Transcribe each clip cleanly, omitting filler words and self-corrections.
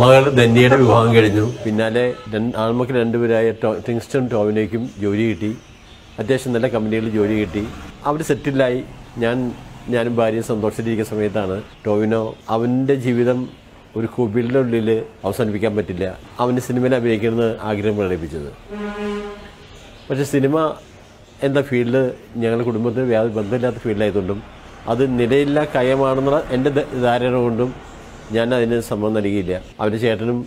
മകൾ ധന്യയുടെ വിവാഹം കഴിഞ്ഞു. പിന്നാലെ ആൺമക്കൾ രണ്ടുപേരായ ടിങ്സ്റ്റൺ ടോവിനേക്കും ജോലി കിട്ടി. അത്യാവശ്യം നല്ല കമ്പനികളിൽ ജോലി കിട്ടി. അവർ സെറ്റിലായി. ഞാനും ഭാര്യയും സന്തോഷത്തിലിരിക്കുന്ന സമയത്താണ് ടോവിനോ അവൻ്റെ ജീവിതം ഒരു കുബിലിൻ്റെ ഉള്ളിൽ അവസാനിപ്പിക്കാൻ പറ്റില്ല, അവൻ്റെ സിനിമയിൽ അഭിനയിക്കണമെന്ന് ആഗ്രഹം പ്രകടിപ്പിച്ചത്. പക്ഷേ സിനിമ എന്ന ഫീൽഡ് ഞങ്ങളുടെ കുടുംബത്തിന് ബന്ധമില്ലാത്ത ഫീൽഡായതുകൊണ്ടും അത് നിലയില്ല കയമാണെന്നുള്ള എൻ്റെ ധാരണ കൊണ്ടും ഞാൻ അതിന് സമ്മതം നൽകിയില്ല. അവൻ്റെ ചേട്ടനും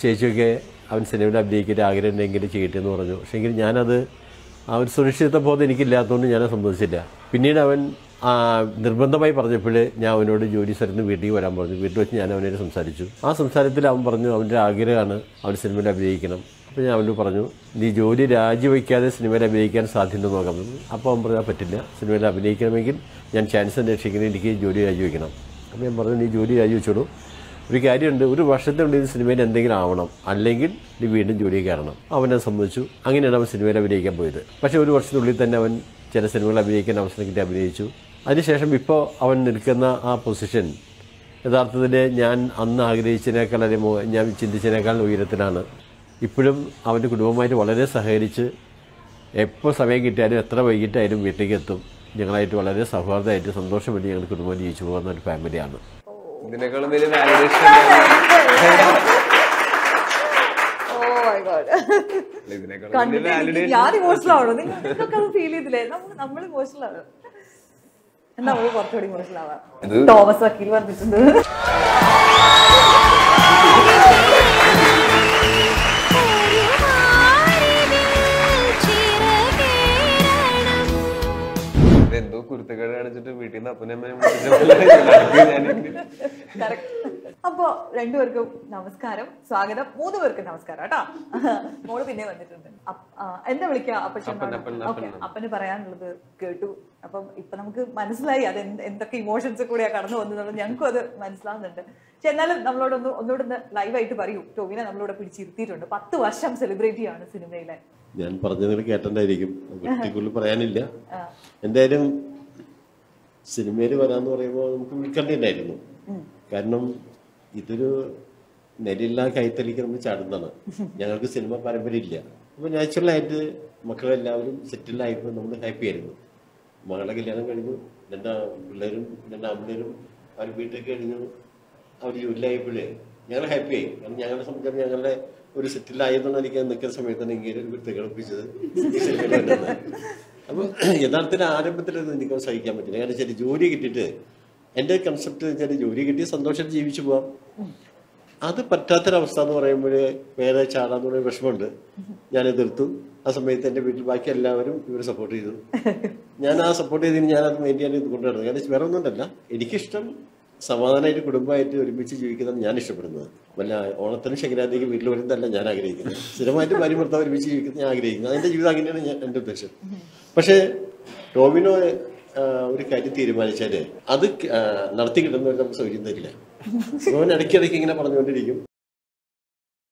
ചേച്ചിയൊക്കെ അവൻ സിനിമയിൽ അഭിനയിക്കേണ്ട ആഗ്രഹം എങ്കിലും ചെയ്യട്ടെ എന്ന് പറഞ്ഞു. പക്ഷേ എങ്കിൽ ഞാനത് ആ ഒരു സുരക്ഷിത ബോധം എനിക്കില്ലാത്തതുകൊണ്ട് ഞാനത് സമ്മതിച്ചില്ല. പിന്നീട് അവൻ നിർബന്ധമായി പറഞ്ഞപ്പോൾ ഞാൻ അവനോട് ജോലി സ്ഥലത്ത് വീട്ടിൽ വരാൻ പറഞ്ഞു. വീട്ടിൽ വെച്ച് ഞാൻ അവനോട് സംസാരിച്ചു. ആ സംസാരത്തിൽ അവൻ പറഞ്ഞു അവൻ്റെ ആഗ്രഹമാണ് അവൻ സിനിമയിൽ അഭിനയിക്കണം. അപ്പോൾ ഞാൻ അവനോട് പറഞ്ഞു നീ ജോലി രാജിവെക്കാതെ സിനിമയിൽ അഭിനയിക്കാൻ സാധ്യത നോക്കാം. അപ്പോൾ അവൻ പറഞ്ഞാൽ പറ്റില്ല, സിനിമയിൽ അഭിനയിക്കണമെങ്കിൽ ഞാൻ ചാൻസ് അന്വേഷിക്കുന്നത് എനിക്ക് ജോലി രാജിവെക്കണം. അപ്പോൾ ഞാൻ പറഞ്ഞു നീ ജോലി രാജിവെച്ചോളൂ, ഒരു കാര്യമുണ്ട്, ഒരു വർഷത്തിനുള്ളിൽ ഇത് സിനിമയിൽ എന്തെങ്കിലും ആവണം, അല്ലെങ്കിൽ നീ വീണ്ടും ജോലി കയറണം. അവനെ സംബന്ധിച്ചു. അങ്ങനെയാണ് അവൻ സിനിമയിൽ അഭിനയിക്കാൻ പോയത്. പക്ഷേ ഒരു വർഷത്തിനുള്ളിൽ തന്നെ അവൻ ചില സിനിമകൾ അഭിനയിക്കാൻ അവസരം കിട്ടി അഭിനയിച്ചു. അതിനുശേഷം ഇപ്പോൾ അവൻ നിൽക്കുന്ന ആ പൊസിഷൻ യഥാർത്ഥത്തിൽ ഞാൻ അന്ന് ആഗ്രഹിച്ചതിനേക്കാൾ അല്ലെങ്കിൽ ഞാൻ ചിന്തിച്ചതിനേക്കാൾ ഉയരത്തിലാണ്. ഇപ്പോഴും അവൻ്റെ കുടുംബമായിട്ട് വളരെ സഹകരിച്ച് എപ്പോൾ സമയം കിട്ടിയാലും എത്ര വൈകിട്ടായാലും വീട്ടിലേക്ക് എത്തും. ഞങ്ങളായിട്ട് വളരെ സൗഹാർദ്ദമായിട്ട് സന്തോഷം വേണ്ടി ഞങ്ങൾ കുടുംബം ജീവിച്ചു പോകുന്ന ഒരു ഫാമിലിയാണ്. ടോമസ് വക്കീൽ പറഞ്ഞിട്ടുണ്ട് എന്തോ കുരുത്തക്കേട് കാണിച്ചിട്ട് വീട്ടിൽ നിന്ന് അപ്പനമ്മ. അപ്പൊ രണ്ടുപേർക്കും നമസ്കാരം, സ്വാഗതം. മൂന്ന് പേർക്കും നമസ്കാരം കേട്ടോ. മോള് പിന്നെ വന്നിട്ടുണ്ട്. എന്താ വിളിക്കുക അപ്പന് പറയാനുള്ളത് കേട്ടു. അപ്പം ഇപ്പൊ നമുക്ക് മനസ്സിലായി അത് എന്തൊക്കെ ഇമോഷൻസ് കൂടെയാ കടന്നു വന്നത്. ഞങ്ങൾക്കും അത് മനസ്സിലാവുന്നുണ്ട്. പക്ഷെ എന്നാലും നമ്മളോടൊന്ന് ഒന്നുകൂടെ ലൈവായിട്ട് പറയൂ. ടോവിനെ നമ്മളോട് പിടിച്ചിരുത്തിയിട്ടുണ്ട്. 10 വർഷം സെലിബ്രേറ്റ് ആണ് സിനിമയിലെ. ഞാൻ പറഞ്ഞത് കേട്ടിട്ടുണ്ടായിരിക്കും, പറയാനില്ല. എന്തായാലും സിനിമയിൽ വരാന്ന് പറയുമ്പോൾ നമുക്ക് വിളിക്കേണ്ടിണ്ടായിരുന്നു. കാരണം ഇതൊരു നെല്ലില്ലാ കൈത്തലിക്ക് നമ്മൾ ചാടുന്നതാണ്. ഞങ്ങൾക്ക് സിനിമ പാരമ്പര്യം ഇല്ല. അപ്പോൾ നാച്ചുറലായിട്ട് മക്കളെല്ലാവരും സെറ്റിലായപ്പോൾ നമ്മൾ ഹാപ്പി ആയിരുന്നു. മകളെ കല്യാണം കഴിഞ്ഞു, രണ്ടാമ്പിള്ളേരും അവർ വീട്ടിലേക്ക് കഴിഞ്ഞു. അവർ ജോലിയായപ്പോഴേ ഞങ്ങൾ ഹാപ്പിയായി. കാരണം ഞങ്ങളെ സംബന്ധിച്ച് ഞങ്ങളുടെ ഒരു സെറ്റിലായതുകൊണ്ട് എനിക്ക് നിൽക്കുന്ന സമയത്താണ് ഇങ്ങനെ ഒരു വൃത്തി കളിപ്പിച്ചത്. അപ്പോൾ യഥാർത്ഥത്തിൽ ആരംഭത്തിലൊന്നും എനിക്ക് സഹിക്കാൻ പറ്റില്ല. കാരണം ശരി ജോലി കിട്ടിയിട്ട് എൻ്റെ കൺസെപ്റ്റ് വെച്ചാൽ ജോലി കിട്ടി സന്തോഷമായിട്ട് ജീവിച്ചു പോവാം. അത് പറ്റാത്തൊരവസ്ഥ എന്ന് പറയുമ്പോൾ വേറെ ചാടാന്ന് പറയുന്ന വിഷമമുണ്ട്. ഞാൻ എതിർത്തു. ആ സമയത്ത് എൻ്റെ വീട്ടിൽ ബാക്കി എല്ലാവരും ഇവരെ സപ്പോർട്ട് ചെയ്തു. ഞാൻ ആ സപ്പോർട്ട് ചെയ്തതിന് ഞാനത് മെയിൻ ചെയ്യാൻ ഇത് കൊണ്ടുവരുന്നത്. കാരണം വേറെ ഒന്നുമല്ല, എനിക്കിഷ്ടം സമാധാനമായിട്ട് കുടുംബമായിട്ട് ഒരുമിച്ച് ജീവിക്കുന്നതാണ് ഞാൻ ഇഷ്ടപ്പെടുന്നത്. വല്ല ഓണത്തിന് ശങ്കരാന്തിക്ക് വീട്ടിൽ വരുന്നതല്ല ഞാൻ ആഗ്രഹിക്കുന്നത്. സ്ഥിരമായിട്ട് ഭാര്യ ഭർത്താവ് ഒരുമിച്ച് ജീവിക്കുന്നത് ഞാൻ ആഗ്രഹിക്കുന്നത്. അതിൻ്റെ ജീവിതം അങ്ങനെയാണ് എൻ്റെ ഉദ്ദേശം. പക്ഷേ ടോവിനോ ഒരു കാര്യം തീരുമാനിച്ചാല് അത് നടത്തി കിട്ടുന്നവർ നമുക്ക് സൗകര്യം തരില്ല. ഇടയ്ക്കിടയ്ക്ക് ഇങ്ങനെ പറഞ്ഞുകൊണ്ടിരിക്കും.